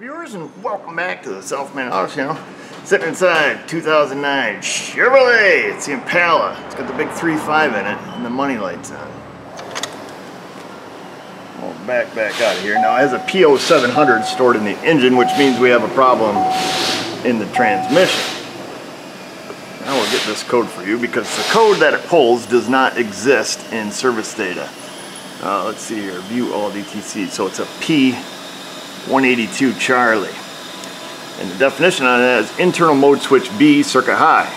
Viewers, and welcome back to the South Main Auto channel. Sitting inside 2009 Chevrolet. It's the Impala. It's got the big 3.5 in it and the money lights on. We'll back out of here. Now it has a P0700 stored in the engine, which means we have a problem in the transmission. Now we'll get this code for you because the code that it pulls does not exist in service data. Let's see here, view all DTC. So it's a P182 Charlie. And the definition on that is internal mode switch B, circuit high.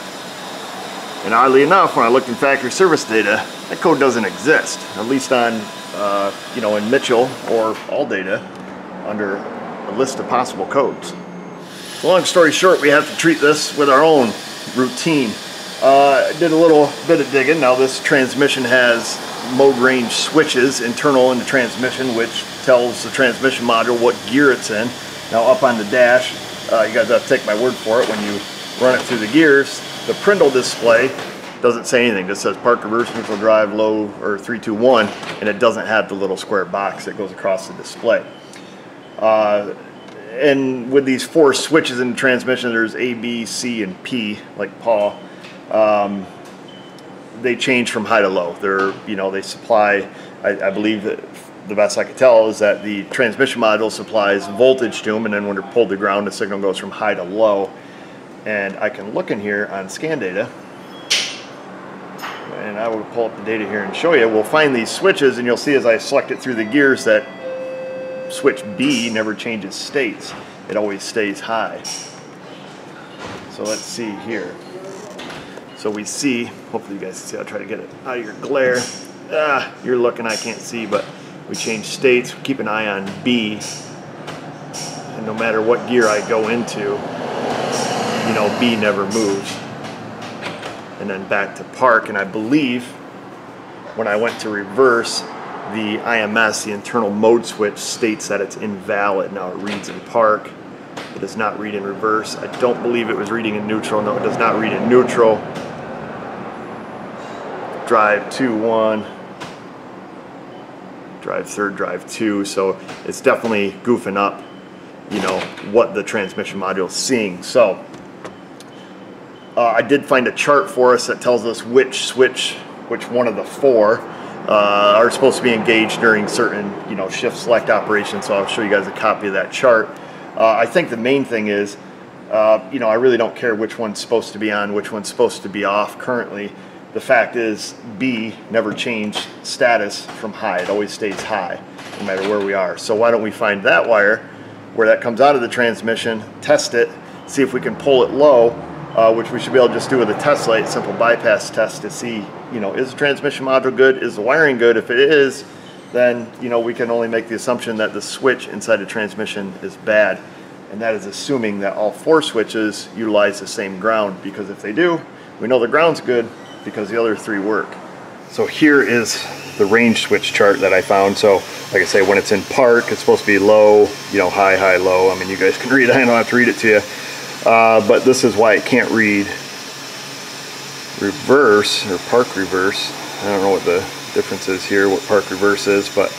And oddly enough, when I looked in factory service data, that code doesn't exist. At least on, you know, in Mitchell or all data under a list of possible codes. So long story short, we have to treat this with our own routine. Did a little bit of digging. Now this transmission has mode range switches internal in the transmission, which tells the transmission module what gear it's in. Now up on the dash, you guys have to take my word for it, when you run it through the gears, the Prindle display doesn't say anything. This says park, reverse, neutral, drive, low, or 3, 2, 1, and it doesn't have the little square box that goes across the display. And with these four switches in the transmission, there's A, B, C, and P, like Paul. They change from high to low. They're, you know, they supply, I believe that the best I could tell is that the transmission module supplies voltage to them, and then when they're pulled to ground, the signal goes from high to low. And I can look in here on scan data, and I will pull up the data here and show you. We'll find these switches, and you'll see as I select it through the gears that switch B never changes states. It always stays high. So let's see here. So we see, hopefully you guys can see, I'll try to get it out of your glare. You're looking, I can't see, but we change states, keep an eye on B, and no matter what gear I go into, you know, B never moves. And then back to park, and I believe when I went to reverse, the IMS, the internal mode switch, states that it's invalid. Now it reads in park. It does not read in reverse. I don't believe it was reading in neutral. No, it does not read in neutral. Drive 2, 1. Drive third, drive 2. So it's definitely goofing up, you know, what the transmission module is seeing. So I did find a chart for us that tells us which switch, which one of the four are supposed to be engaged during certain, you know, shift select operations. So I'll show you guys a copy of that chart. I think the main thing is, you know, I really don't care which one's supposed to be on, which one's supposed to be off currently. The fact is B never changed status from high. It always stays high no matter where we are. So why don't we find that wire where that comes out of the transmission, test it, see if we can pull it low, which we should be able to just do with a test light, simple bypass test to see, you know, is the transmission module good? Is the wiring good? If it is, then, you know, we can only make the assumption that the switch inside the transmission is bad. And that is assuming that all four switches utilize the same ground, because if they do, we know the ground's good because the other three work. So here is the range switch chart that I found. So like I say, when it's in park, it's supposed to be low, you know, high, high, low. I mean, you guys can read it, I don't have to read it to you. But this is why it can't read reverse or park reverse. I don't know what the difference is here, what park reverse is, but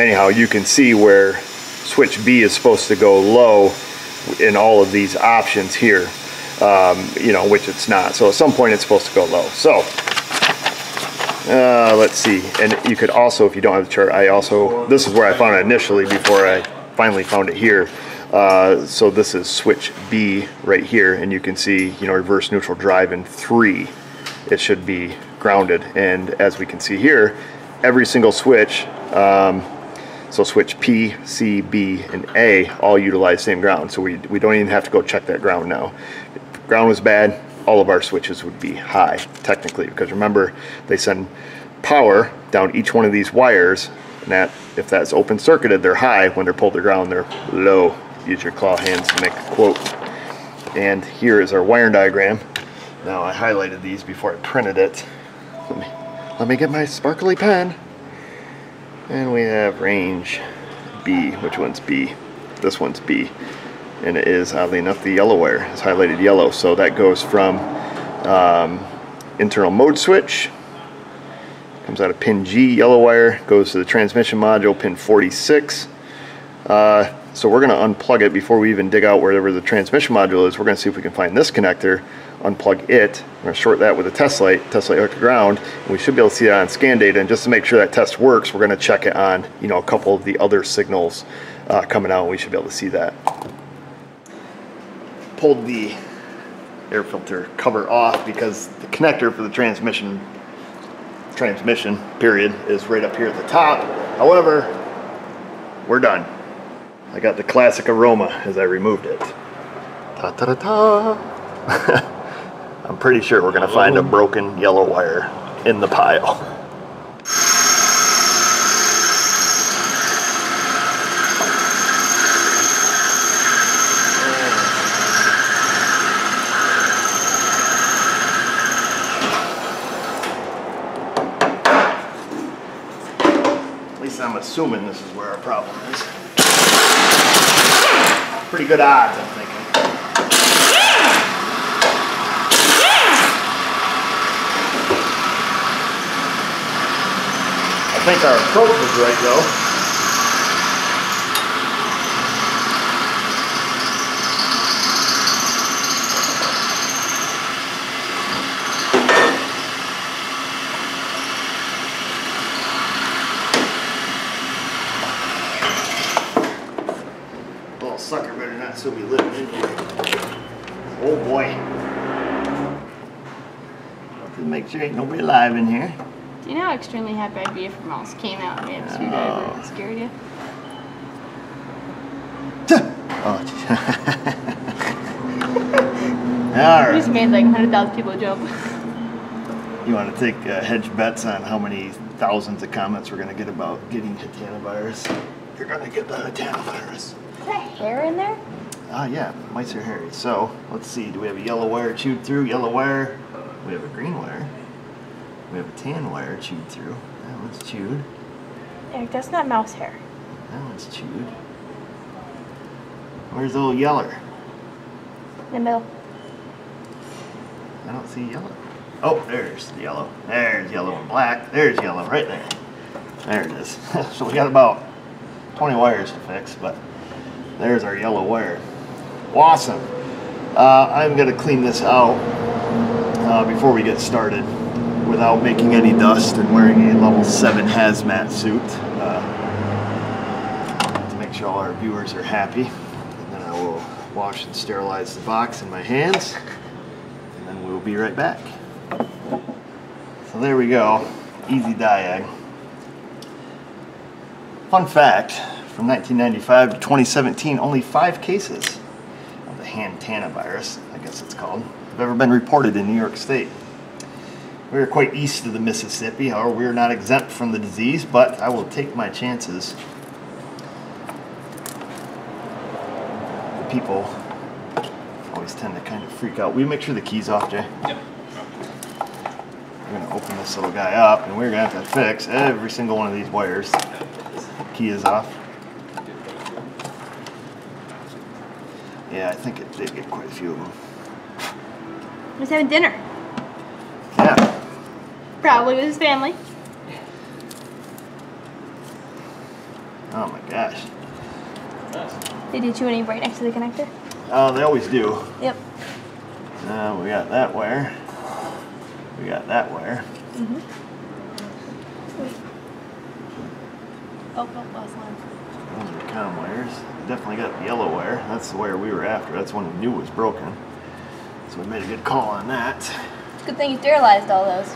anyhow, you can see where switch B is supposed to go low in all of these options here, you know, which it's not. So at some point it's supposed to go low. So let's see, and you could also, if you don't have the chart, I also, this is where I found it initially before I finally found it here. So this is switch B right here, and you can see, you know, reverse, neutral, drive, and 3. It should be grounded, and as we can see here, every single switch, so switch P, C, B, and A all utilize same ground, so we don't even have to go check that ground now. If ground was bad, all of our switches would be high, technically, because remember, they send power down each one of these wires, and that, if that's open-circuited, they're high. When they're pulled to ground, they're low. Use your claw hands to make a quote. And here is our wiring diagram. Now I highlighted these before I printed it. Let me get my sparkly pen. And we have range B. Which one's B? This one's B. And it is, oddly enough, the yellow wire. It's highlighted yellow. So that goes from internal mode switch. Comes out of pin G, yellow wire. Goes to the transmission module, pin 46. So we're going to unplug it before we even dig out wherever the transmission module is. We're going to see if we can find this connector, unplug it. We're going to short that with a test light hooked to ground, and we should be able to see that on scan data. And just to make sure that test works, we're going to check it on, you know, a couple of the other signals coming out, and we should be able to see that. Pulled the air filter cover off because the connector for the transmission period is right up here at the top. However, we're done. I got the classic aroma as I removed it. Ta-ta-ta-ta! I'm pretty sure we're gonna find a broken yellow wire in the pile. I'm assuming this is where our problem is. Pretty good odds, I'm thinking. I think our approach was right, though. So we live in here. Oh boy. Have to make sure ain't nobody alive in here. Do you know how extremely happy I'd be if your mouse came out and we had a screwdriver and scared you? Oh. All right. We just made like 100,000 people jump. You want to take hedge bets on how many thousands of comments we're going to get about getting Hantavirus? You're going to get the Hantavirus. Is that hair in there? Yeah, mice are hairy. So let's see, do we have a yellow wire chewed through? Yellow wire. We have a green wire. We have a tan wire chewed through. That one's chewed. Eric, that's not mouse hair. That one's chewed. Where's the little yeller? In the middle. I don't see yellow. Oh, there's the yellow. There's yellow and black. There's yellow right there. There it is. So we got about 20 wires to fix, but there's our yellow wire. Awesome. I'm going to clean this out before we get started without making any dust and wearing a level 7 hazmat suit to make sure all our viewers are happy. And then I will wash and sterilize the box in my hands, and then we will be right back. So there we go. Easy diag. Fun fact. From 1995 to 2017, only 5 cases of the Hantavirus, I guess it's called, have ever been reported in New York State. We are quite east of the Mississippi, however, we are not exempt from the disease, but I will take my chances. The people always tend to kind of freak out. Will you make sure the key's off, Jay? Yep. We're going to open this little guy up, and we're going to have to fix every single one of these wires. The key is off. Yeah, I think it did get quite a few of them. He's having dinner. Yeah. Probably with his family. Oh my gosh. They did you any right next to the connector? Oh, they always do. Yep. Now we got that wire. We got that wire. Mm-hmm. Oh, no, last one. Those are comm wires. Definitely got the yellow wire. That's the wire we were after. That's one we knew was broken. So we made a good call on that. It's a good thing you sterilized all those.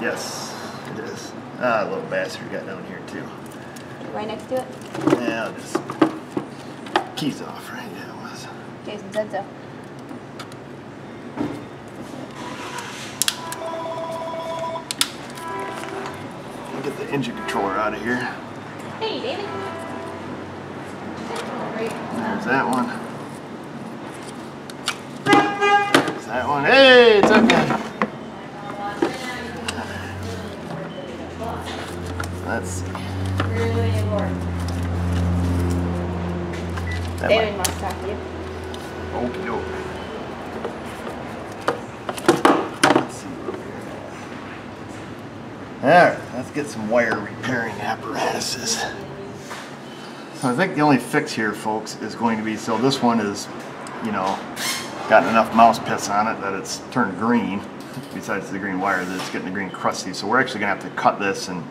Yes, it is. Ah, little bastard got down here too. Right next to it? Yeah, I'll just keys off, right? Yeah, it was. Jason said so. I'll get the engine controller out of here. Hey, David. There's that one. There's that one. Hey, it's okay. Let's see. Really important. David must talk to you. Okie doke. Let's see what we're here. Alright, let's get some wire repairing apparatuses. So I think the only fix here, folks, is going to be, so this one is, you know, got enough mouse piss on it that it's turned green, besides the green wire, that it's getting the green crusty. So we're actually gonna have to cut this, and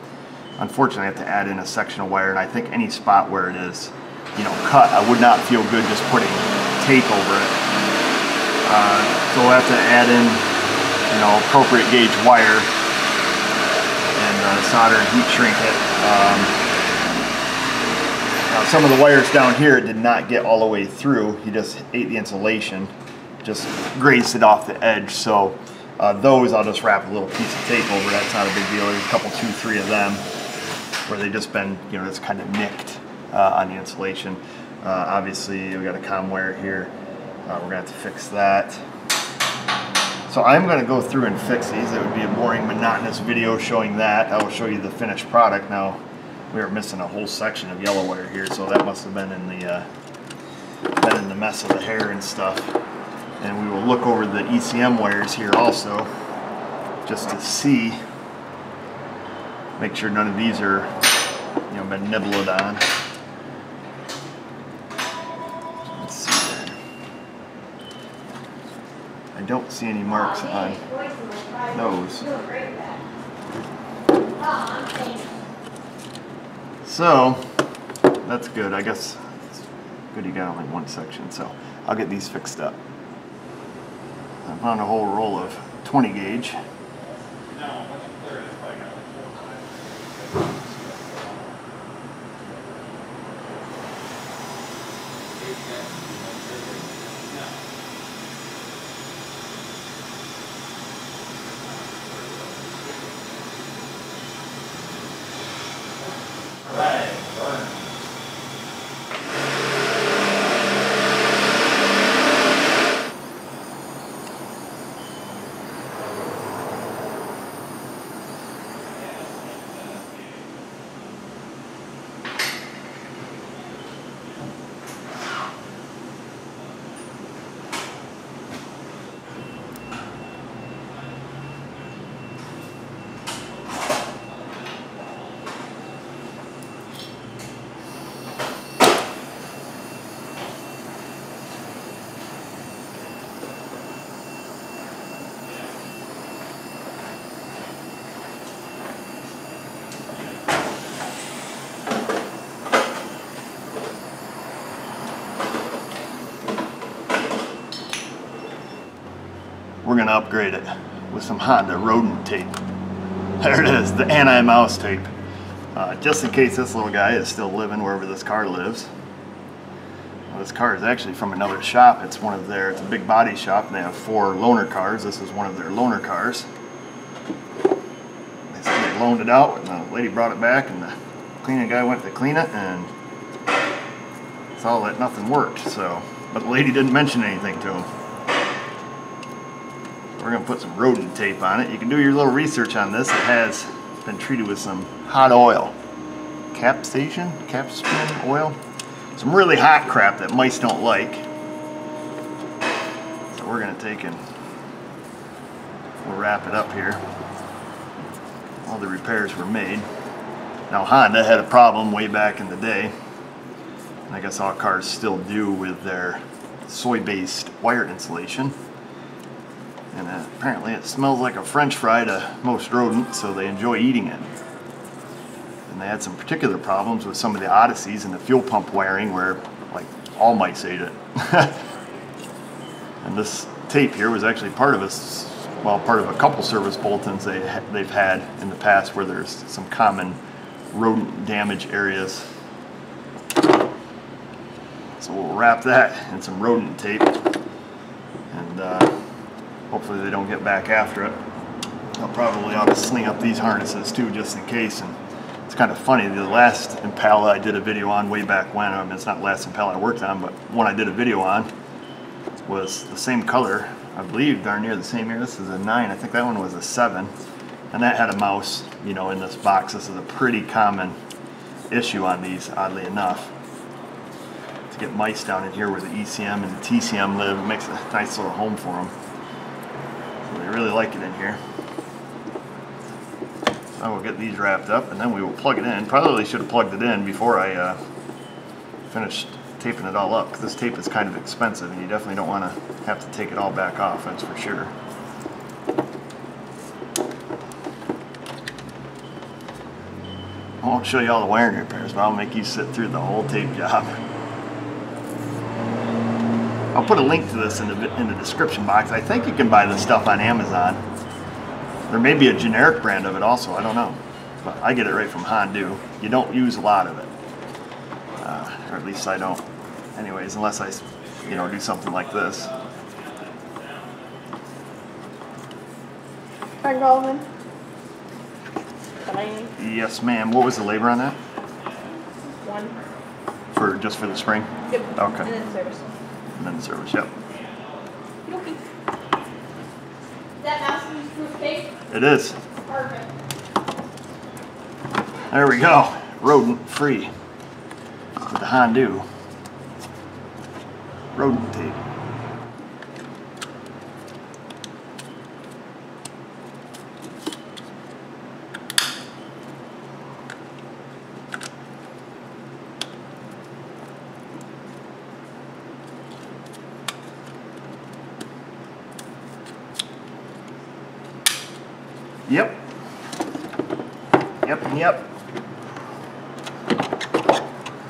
unfortunately I have to add in a section of wire, and I think any spot where it is, you know, cut, I would not feel good just putting tape over it. So we'll have to add in, you know, appropriate gauge wire and solder and heat shrink it. Now some of the wires down here did not get all the way through. He just ate the insulation, just grazed it off the edge. So those I'll just wrap a little piece of tape over. That's not a big deal. There's a couple, two, three of them where they just been, you know, just kind of nicked on the insulation. Obviously we got a comm wire here. We're gonna have to fix that. So I'm gonna go through and fix these. It would be a boring, monotonous video showing that. I will show you the finished product. Now, we are missing a whole section of yellow wire here, so that must have been in the mess of the hair and stuff. And we will look over the ECM wires here also, just to see, make sure none of these are, you know, been nibbled on. I don't see any marks on those. So that's good. I guess it's good you got only one section, so I'll get these fixed up. I found a whole roll of 20 gauge. We're gonna upgrade it with some Honda rodent tape. There it is, the anti-mouse tape. Just in case this little guy is still living wherever this car lives. Well, this car is actually from another shop. It's one of their, it's a big body shop, and they have 4 loaner cars. This is one of their loaner cars. They said they loaned it out, and the lady brought it back, and the cleaning guy went to clean it, and saw that nothing worked, so. But the lady didn't mention anything to him. We're gonna put some rodent tape on it. You can do your little research on this. It has been treated with some hot oil. Capsicum oil. Some really hot crap that mice don't like. So we're gonna take and we'll wrap it up here. All the repairs were made. Now Honda had a problem way back in the day, and I guess all cars still do, with their soy-based wire insulation. And apparently it smells like a French fry to most rodents, so they enjoy eating it. And they had some particular problems with some of the Odysseys and the fuel pump wiring, where like all mice ate it. And this tape here was actually part of a, well, part of a couple service bulletins they've had in the past, where there's some common rodent damage areas. So we'll wrap that in some rodent tape, and hopefully they don't get back after it. I'll probably ought to sling up these harnesses too, just in case. And it's kind of funny, the last Impala I did a video on way back when, I mean, it's not the last Impala I worked on, but one I did a video on was the same color, I believe, darn near the same year. This is a 9, I think that one was a 7. And that had a mouse, you know, in this box. This is a pretty common issue on these, oddly enough. To get mice down in here where the ECM and the TCM live, it makes a nice little home for them. They really like it in here. So we'll get these wrapped up, and then we will plug it in. Probably should have plugged it in before I finished taping it all up. This tape is kind of expensive, and you definitely don't want to have to take it all back off, that's for sure. I won't show you all the wiring repairs, but I'll make you sit through the whole tape job. I'll put a link to this in the description box. I think you can buy this stuff on Amazon. There may be a generic brand of it also, I don't know. But I get it right from Honda. You don't use a lot of it. Or at least I don't. Anyways, unless I, you know, do something like this. Prindle. Yes, ma'am. What was the labor on that? One. For just for the spring? Yep. Okay. And then service. And then service, yep. Okay. Is that mouse proof tape? It is. Perfect. There we go. Rodent free. With the Honda. Rodent tape. Yep. Yep and yep.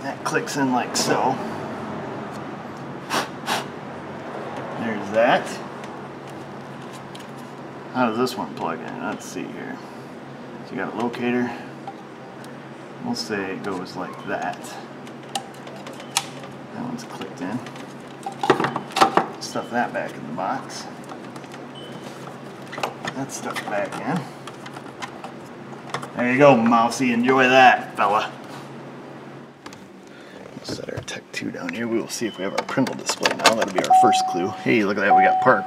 That clicks in like so. There's that. How does this one plug in? Let's see here. So you got a locator. We'll say it goes like that. That one's clicked in. Stuff that back in the box. That stuff back in. There you go, Mousy. Enjoy that, fella. We'll set our Tech 2 down here. We will see if we have our Prindle display now. That'll be our first clue. Hey, look at that. We got park.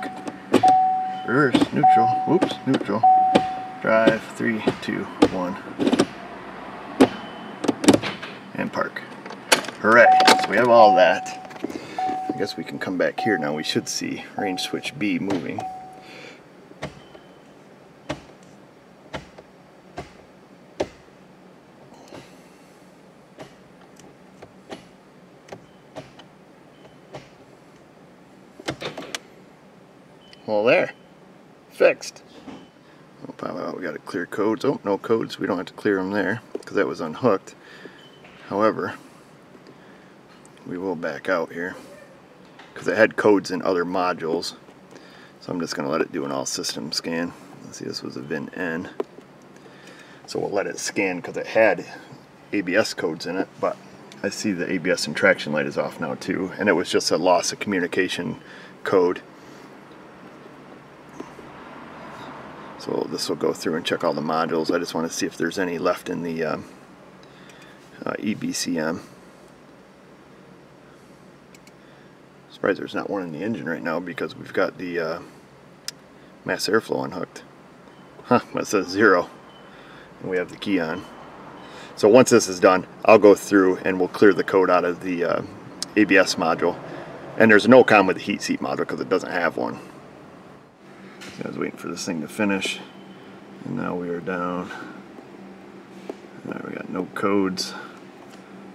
Reverse. Neutral. Whoops. Neutral. Drive. 3, 2, 1. And park. Hooray. So we have all that. I guess we can come back here now. We should see range switch B moving. Well, there. Fixed. We got to clear codes. Oh, no codes. We don't have to clear them there because that was unhooked. However, we will back out here because it had codes in other modules. So I'm just going to let it do an all system scan. Let's see, this was a VIN N. So we'll let it scan because it had ABS codes in it. But I see the ABS and traction light is off now too. And it was just a loss of communication code. So this will go through and check all the modules. I just want to see if there's any left in the EBCM. Surprised there's not one in the engine right now because we've got the mass airflow unhooked. Huh, that says 0. And we have the key on. So once this is done, I'll go through and we'll clear the code out of the ABS module. And there's no con with the heat seat module because it doesn't have one. I was waiting for this thing to finish, and now we are down. Now we got no codes.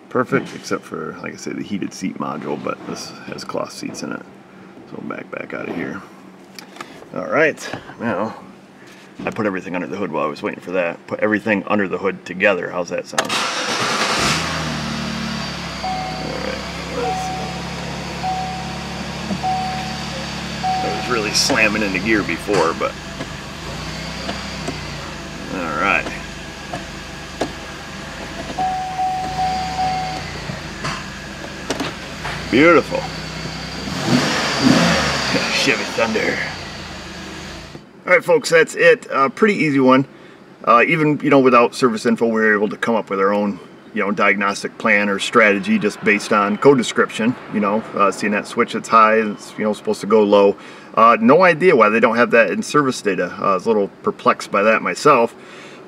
Perfect, except for, like I say, the heated seat module, but this has cloth seats in it. So we'll back out of here. Alright, now, I put everything under the hood while I was waiting for that. Put everything under the hood together. How's that sound? Alright, let's see. Really slamming into gear before, but all right. Beautiful. Chevy Thunder. All right, folks, that's it. Pretty easy one. Even, you know, without service info, we were able to come up with our own, you know, diagnostic plan or strategy just based on code description, you know, seeing that switch that's high, it's, you know, supposed to go low. No idea why they don't have that in service data. I was a little perplexed by that myself,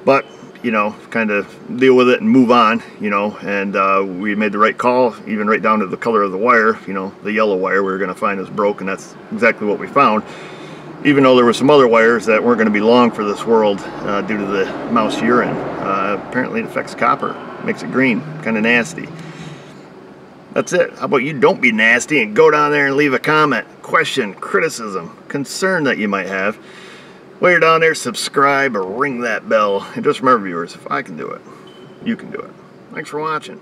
but, you know, kind of deal with it and move on, you know, and we made the right call, even right down to the color of the wire, you know, the yellow wire we were going to find was broke, and that's exactly what we found. Even though there were some other wires that weren't going to be long for this world due to the mouse urine. Apparently it affects copper, makes it green, kind of nasty. That's it. How about you don't be nasty and go down there and leave a comment, question, criticism, concern that you might have. While you're down there, subscribe or ring that bell. And just remember, viewers, if I can do it, you can do it. Thanks for watching.